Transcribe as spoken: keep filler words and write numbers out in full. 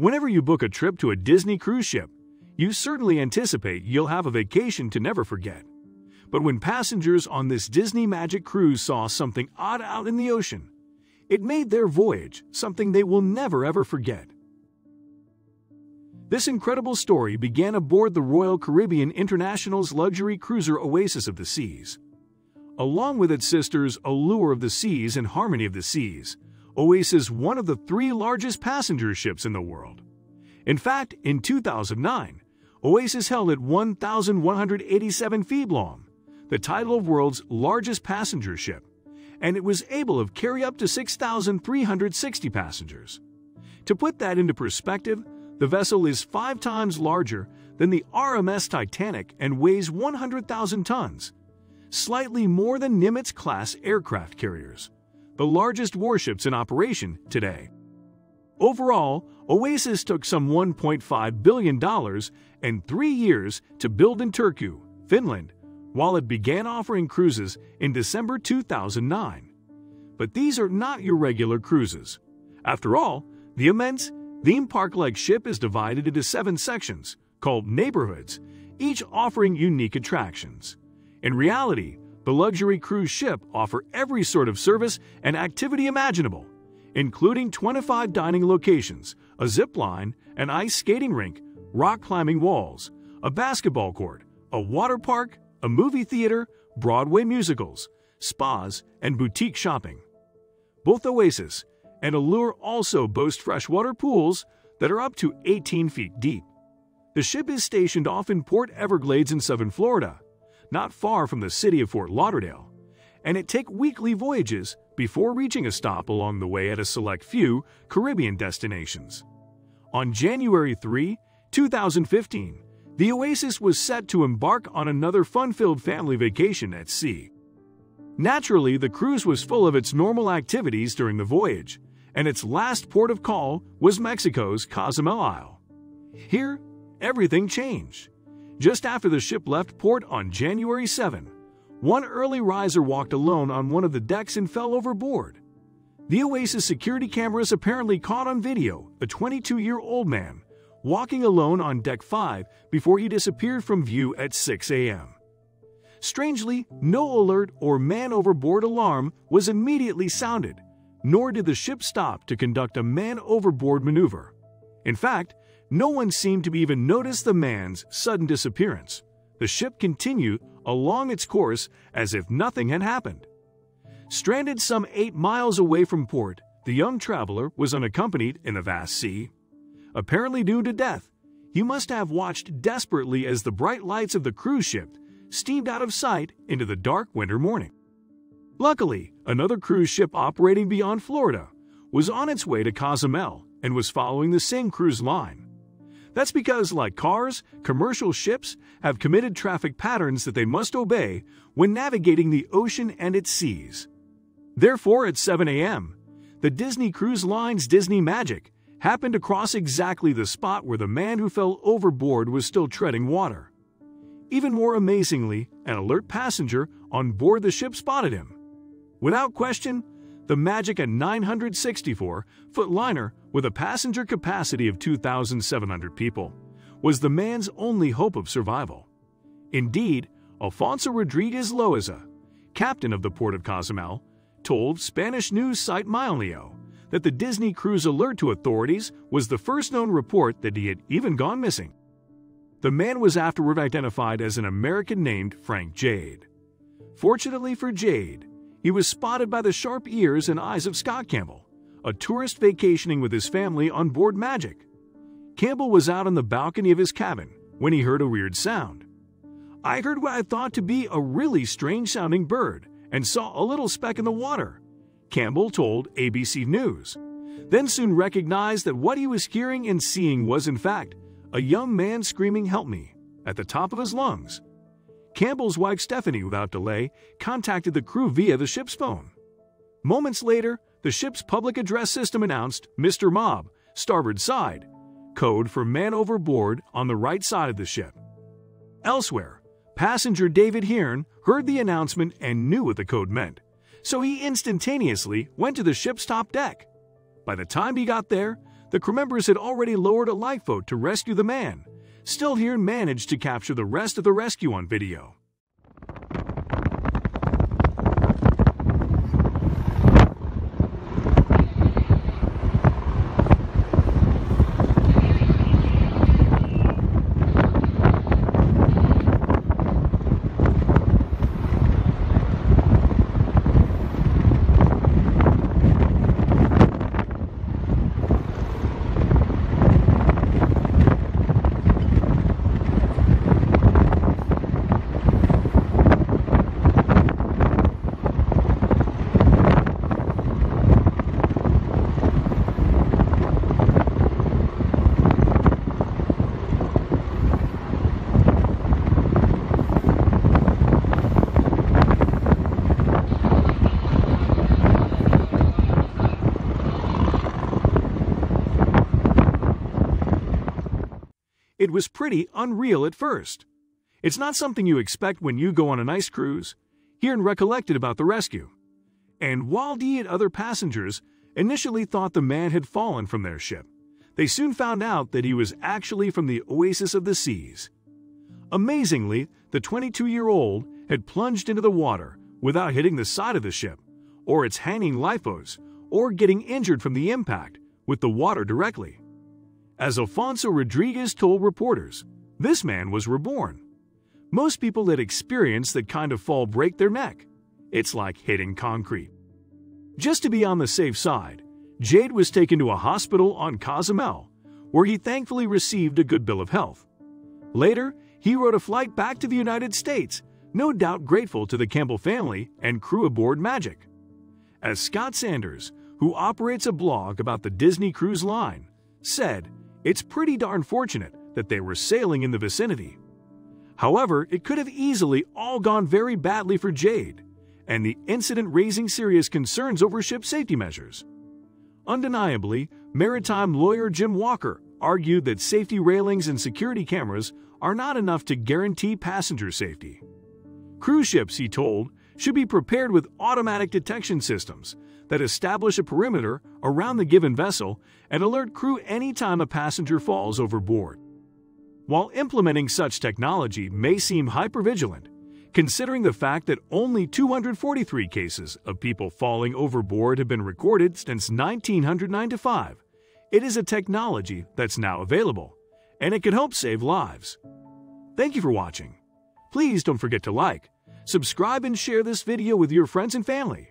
Whenever you book a trip to a Disney cruise ship, you certainly anticipate you'll have a vacation to never forget. But when passengers on this Disney Magic cruise saw something odd out in the ocean, it made their voyage something they will never ever forget. This incredible story began aboard the Royal Caribbean International's luxury cruiser Oasis of the Seas. Along with its sisters Allure of the Seas and Harmony of the Seas, Oasis is one of the three largest passenger ships in the world. In fact, in two thousand nine, Oasis held at one thousand one hundred eighty-seven feet long, the title of world's largest passenger ship, and it was able to carry up to six thousand three hundred sixty passengers. To put that into perspective, the vessel is five times larger than the R M S Titanic and weighs one hundred thousand tons, slightly more than Nimitz-class aircraft carriers, the largest warships in operation today. Overall, Oasis took some one point five billion dollars and three years to build in Turku, Finland, while it began offering cruises in December two thousand nine. But these are not your regular cruises. After all, the immense, theme park-like ship is divided into seven sections, called neighborhoods, each offering unique attractions. In reality, the luxury cruise ship offers every sort of service and activity imaginable, including twenty-five dining locations, a zip line, an ice skating rink, rock climbing walls, a basketball court, a water park, a movie theater, Broadway musicals, spas, and boutique shopping. Both Oasis and Allure also boast freshwater pools that are up to eighteen feet deep. The ship is stationed off in Port Everglades in southern Florida, not far from the city of Fort Lauderdale, and it takes weekly voyages before reaching a stop along the way at a select few Caribbean destinations. On January three, two thousand fifteen, the Oasis was set to embark on another fun-filled family vacation at sea. Naturally, the cruise was full of its normal activities during the voyage, and its last port of call was Mexico's Cozumel Isle. Here, everything changed. Just after the ship left port on January seventh, one early riser walked alone on one of the decks and fell overboard. The Oasis security cameras apparently caught on video a twenty-two-year-old man walking alone on deck five before he disappeared from view at six A M Strangely, no alert or man-overboard alarm was immediately sounded, nor did the ship stop to conduct a man-overboard maneuver. In fact, no one seemed to even notice the man's sudden disappearance. The ship continued along its course as if nothing had happened. Stranded some eight miles away from port, the young traveler was unaccompanied in the vast sea. Apparently due to death, he must have watched desperately as the bright lights of the cruise ship steamed out of sight into the dark winter morning. Luckily, another cruise ship operating beyond Florida was on its way to Cozumel and was following the same cruise line. That's because, like cars, commercial ships have committed traffic patterns that they must obey when navigating the ocean and its seas. Therefore, at seven A M, the Disney Cruise Line's Disney Magic happened to cross exactly the spot where the man who fell overboard was still treading water. Even more amazingly, an alert passenger on board the ship spotted him. Without question, the Magic, a nine hundred sixty-four foot liner with a passenger capacity of two thousand seven hundred people, was the man's only hope of survival. Indeed, Alfonso Rodriguez Loiza, captain of the port of Cozumel, told Spanish news site Milenio that the Disney cruise alert to authorities was the first known report that he had even gone missing. The man was afterward identified as an American named Frank Jade. Fortunately for Jade, he was spotted by the sharp ears and eyes of Scott Campbell, a tourist vacationing with his family on board Magic. Campbell was out on the balcony of his cabin when he heard a weird sound. "I heard what I thought to be a really strange-sounding bird and saw a little speck in the water," Campbell told A B C News, then soon recognized that what he was hearing and seeing was, in fact, a young man screaming, "Help me," at the top of his lungs. Campbell's wife, Stephanie, without delay, contacted the crew via the ship's phone. Moments later, the ship's public address system announced Mister Mob, starboard side, code for man overboard on the right side of the ship. Elsewhere, passenger David Hearn heard the announcement and knew what the code meant, so he instantaneously went to the ship's top deck. By the time he got there, the crew members had already lowered a lifeboat to rescue the man. Still here managed to capture the rest of the rescue on video. It was pretty unreal at first. It's not something you expect when you go on an ice cruise. Hearn recollected about the rescue. And Waldy and other passengers initially thought the man had fallen from their ship. They soon found out that he was actually from the Oasis of the Seas. Amazingly, the twenty-two-year-old had plunged into the water without hitting the side of the ship, or its hanging lifeboats, or getting injured from the impact with the water directly. As Alfonso Rodriguez told reporters, this man was reborn. Most people that experience that kind of fall break their neck. It's like hitting concrete. Just to be on the safe side, Jade was taken to a hospital on Cozumel, where he thankfully received a good bill of health. Later, he rode a flight back to the United States, no doubt grateful to the Campbell family and crew aboard Magic. As Scott Sanders, who operates a blog about the Disney Cruise Line, said, "It's pretty darn fortunate that they were sailing in the vicinity." However, it could have easily all gone very badly for Jade, and the incident raising serious concerns over ship safety measures. Undeniably, maritime lawyer Jim Walker argued that safety railings and security cameras are not enough to guarantee passenger safety. Cruise ships, he told, should be prepared with automatic detection systems that establish a perimeter around the given vessel and alert crew any time a passenger falls overboard. While implementing such technology may seem hypervigilant, considering the fact that only two hundred forty-three cases of people falling overboard have been recorded since nineteen oh nine to five, it is a technology that's now available, and it could help save lives. Thank you for watching. Please don't forget to like, subscribe, and share this video with your friends and family.